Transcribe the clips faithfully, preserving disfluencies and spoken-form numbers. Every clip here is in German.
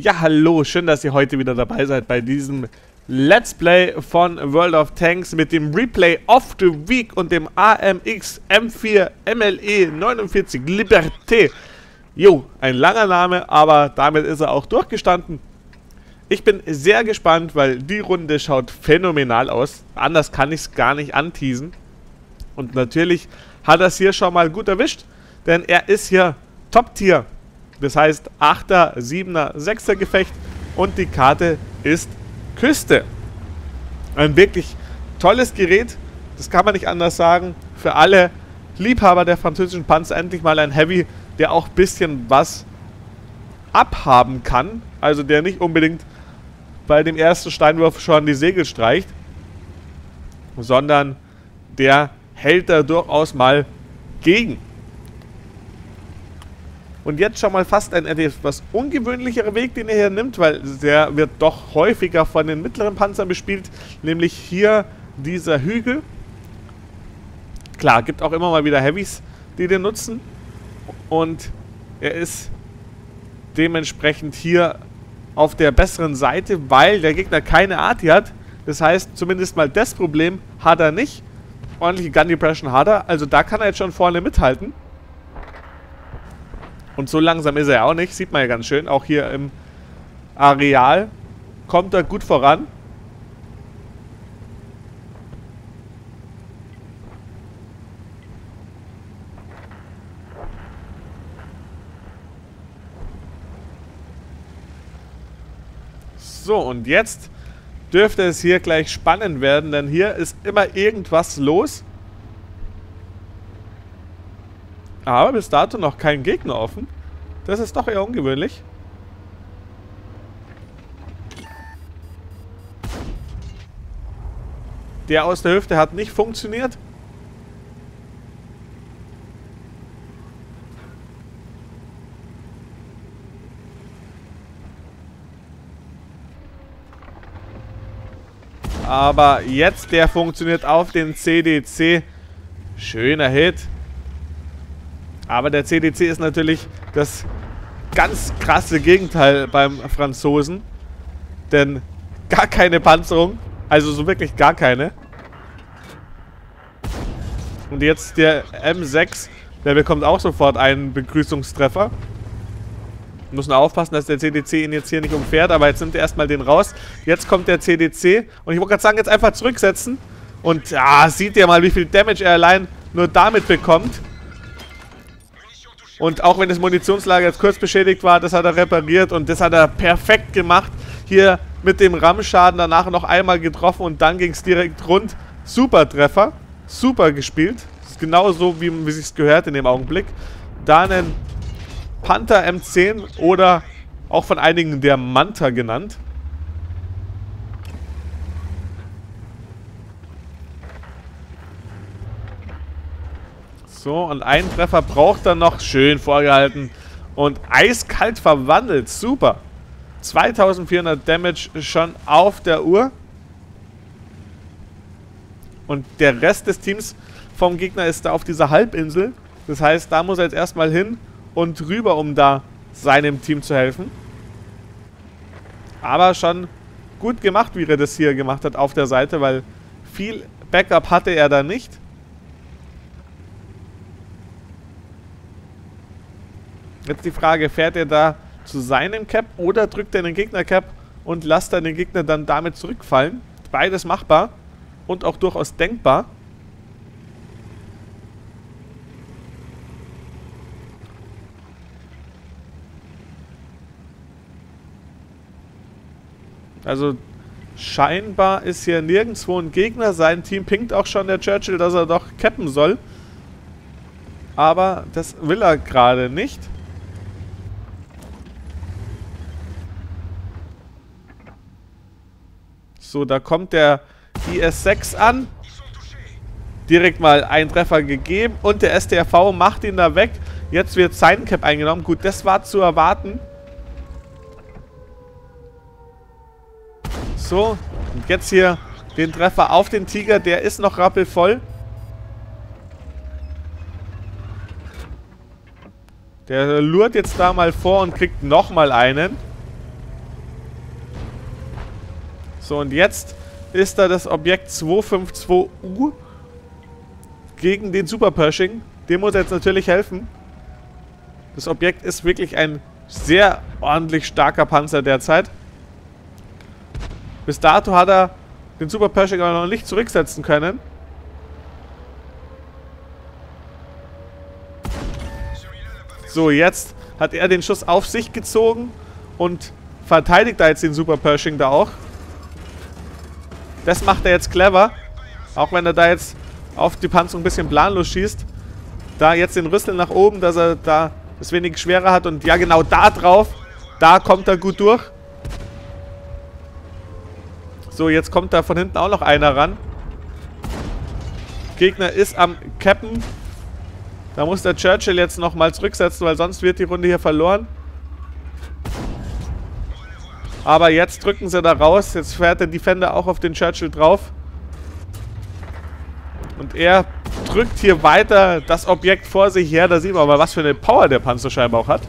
Ja, hallo, schön, dass ihr heute wieder dabei seid bei diesem Let's Play von World of Tanks mit dem Replay of the Week und dem A M X M vier M L E neunundvierzig Liberté. Jo, ein langer Name, aber damit ist er auch durchgestanden. Ich bin sehr gespannt, weil die Runde schaut phänomenal aus. Anders kann ich es gar nicht anteasen. Und natürlich hat er es hier schon mal gut erwischt, denn er ist hier Top-Tier. Das heißt achter, siebener, sechser Gefecht und die Karte ist Küste. Ein wirklich tolles Gerät, das kann man nicht anders sagen. Für alle Liebhaber der französischen Panzer endlich mal ein Heavy, der auch ein bisschen was abhaben kann. Also der nicht unbedingt bei dem ersten Steinwurf schon die Segel streicht, sondern der hält da durchaus mal gegen. Und jetzt schon mal fast ein etwas ungewöhnlicherer Weg, den er hier nimmt, weil der wird doch häufiger von den mittleren Panzern bespielt, nämlich hier dieser Hügel. Klar, gibt auch immer mal wieder Heavys, die den nutzen, und er ist dementsprechend hier auf der besseren Seite, weil der Gegner keine Arty hat. Das heißt, zumindest mal das Problem hat er nicht. Ordentliche Gun Depression hat er, also da kann er jetzt schon vorne mithalten. Und so langsam ist er ja auch nicht, sieht man ja ganz schön. Auch hier im Areal kommt er gut voran. So, und jetzt dürfte es hier gleich spannend werden, denn hier ist immer irgendwas los. Aber bis dato noch kein Gegner offen. Das ist doch eher ungewöhnlich. Der aus der Hüfte hat nicht funktioniert. Aber jetzt, der funktioniert auf den C D C. Schöner Hit. Aber der C D C ist natürlich das ganz krasse Gegenteil beim Franzosen. Denn gar keine Panzerung. Also so wirklich gar keine. Und jetzt der M sechs. Der bekommt auch sofort einen Begrüßungstreffer. Muss nur aufpassen, dass der C D C ihn jetzt hier nicht umfährt. Aber jetzt nimmt er erstmal den raus. Jetzt kommt der C D C. Und ich wollte gerade sagen, jetzt einfach zurücksetzen. Und ja, seht ihr mal, wie viel Damage er allein nur damit bekommt. Und auch wenn das Munitionslager jetzt kurz beschädigt war, das hat er repariert. Und das hat er perfekt gemacht. Hier mit dem Rammschaden danach noch einmal getroffen. Und dann ging es direkt rund. Super Treffer. Super gespielt. Das ist genauso, wie, wie sich's gehört in dem Augenblick. Da einen Panther M zehn oder auch von einigen der Manta genannt. So, und einen Treffer braucht er noch. Schön vorgehalten und eiskalt verwandelt. Super. zweitausendvierhundert Damage schon auf der Uhr. Und der Rest des Teams vom Gegner ist da auf dieser Halbinsel. Das heißt, da muss er jetzt erstmal hin und rüber, um da seinem Team zu helfen. Aber schon gut gemacht, wie er das hier gemacht hat auf der Seite, weil viel Backup hatte er da nicht. Jetzt die Frage, fährt er da zu seinem Cap oder drückt er den Gegner-Cap und lässt dann den Gegner dann damit zurückfallen? Beides machbar und auch durchaus denkbar. Also scheinbar ist hier nirgendwo ein Gegner. Sein Team pinkt auch schon der Churchill, dass er doch cappen soll. Aber das will er gerade nicht. So, da kommt der I S sechs an. Direkt mal einen Treffer gegeben. Und der S T R V macht ihn da weg. Jetzt wird sein Cap eingenommen. Gut, das war zu erwarten. So, und jetzt hier den Treffer auf den Tiger. Der ist noch rappelvoll. Der lurt jetzt da mal vor und kriegt nochmal einen. So, und jetzt ist da das Objekt zwei fünf zwei U gegen den Super Pershing. Dem muss jetzt natürlich helfen. Das Objekt ist wirklich ein sehr ordentlich starker Panzer derzeit. Bis dato hat er den Super Pershing aber noch nicht zurücksetzen können. So, jetzt hat er den Schuss auf sich gezogen und verteidigt da jetzt den Super Pershing da auch. Das macht er jetzt clever. Auch wenn er da jetzt auf die Panzerung ein bisschen planlos schießt. Da jetzt den Rüssel nach oben, dass er da das wenig schwerer hat. Und ja, genau da drauf. Da kommt er gut durch. So, jetzt kommt da von hinten auch noch einer ran. Gegner ist am Cappen. Da muss der Churchill jetzt nochmal zurücksetzen, weil sonst wird die Runde hier verloren. Aber jetzt drücken sie da raus. Jetzt fährt der Defender auch auf den Churchill drauf. Und er drückt hier weiter das Objekt vor sich her. Da sieht man aber, was für eine Power der Panzerscheibe auch hat.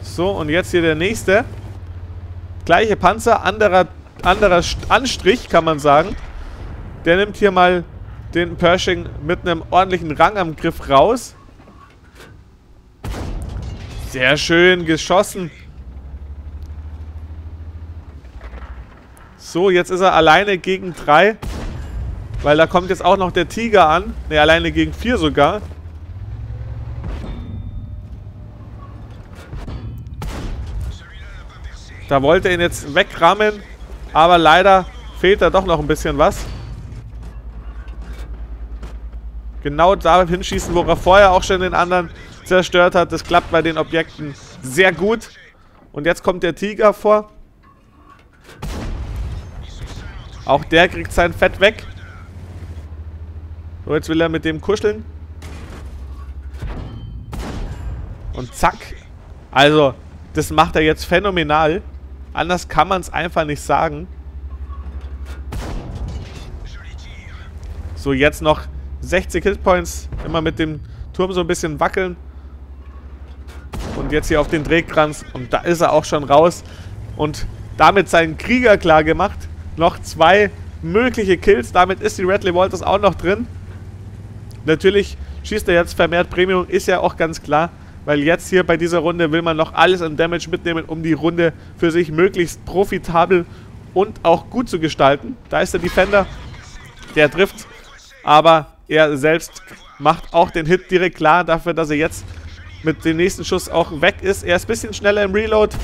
So, und jetzt hier der nächste. Gleiche Panzer, anderer, anderer Anstrich, kann man sagen. Der nimmt hier mal den Pershing mit einem ordentlichen Rang am Griff raus. Sehr schön geschossen. So, jetzt ist er alleine gegen drei. Weil da kommt jetzt auch noch der Tiger an. Ne, alleine gegen vier sogar. Da wollte er ihn jetzt wegrammen. Aber leider fehlt da doch noch ein bisschen was. Genau da hinschießen, wo er vorher auch schon den anderen zerstört hat. Das klappt bei den Objekten sehr gut. Und jetzt kommt der Tiger vor. Auch der kriegt sein Fett weg. So, jetzt will er mit dem kuscheln. Und zack. Also, das macht er jetzt phänomenal. Anders kann man es einfach nicht sagen. So, jetzt noch sechzig Hitpoints, immer mit dem Turm so ein bisschen wackeln. Und jetzt hier auf den Drehkranz. Und da ist er auch schon raus. Und damit seinen Krieger klar gemacht. Noch zwei mögliche Kills. Damit ist die Radley Walters auch noch drin. Natürlich schießt er jetzt vermehrt Premium. Ist ja auch ganz klar. Weil jetzt hier bei dieser Runde will man noch alles an Damage mitnehmen, um die Runde für sich möglichst profitabel und auch gut zu gestalten. Da ist der Defender. Der trifft. Aber er selbst macht auch den Hit direkt klar, dafür, dass er jetzt mit dem nächsten Schuss auch weg ist. Er ist ein bisschen schneller im Reload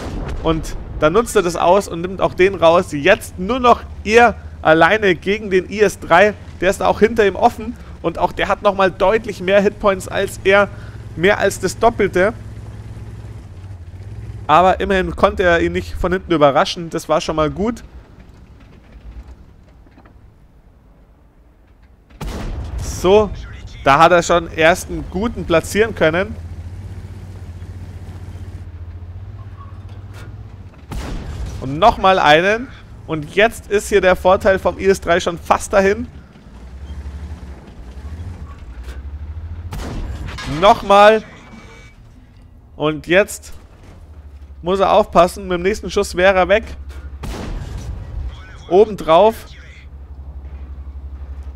und dann nutzt er das aus und nimmt auch den raus. Jetzt nur noch er alleine gegen den I S drei. Der ist auch hinter ihm offen und auch der hat nochmal deutlich mehr Hitpoints als er. Mehr als das Doppelte. Aber immerhin konnte er ihn nicht von hinten überraschen. Das war schon mal gut. So, da hat er schon erst einen guten platzieren können. Und nochmal einen. Und jetzt ist hier der Vorteil vom I S drei schon fast dahin. Nochmal. Und jetzt muss er aufpassen. Mit dem nächsten Schuss wäre er weg. Obendrauf.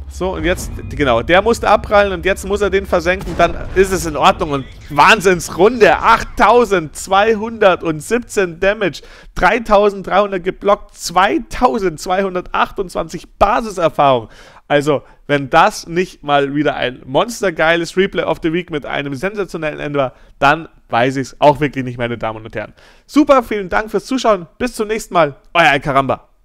So, und jetzt, genau, der musste abprallen und jetzt muss er den versenken, dann ist es in Ordnung. Und Wahnsinnsrunde, achttausendzweihundertsiebzehn Damage, dreitausenddreihundert geblockt, zweitausendzweihundertachtundzwanzig Basiserfahrung. Also, wenn das nicht mal wieder ein monstergeiles Replay of the Week mit einem sensationellen Ende war, dann weiß ich es auch wirklich nicht, meine Damen und Herren. Super, vielen Dank fürs Zuschauen, bis zum nächsten Mal, euer EiKaRRRamba.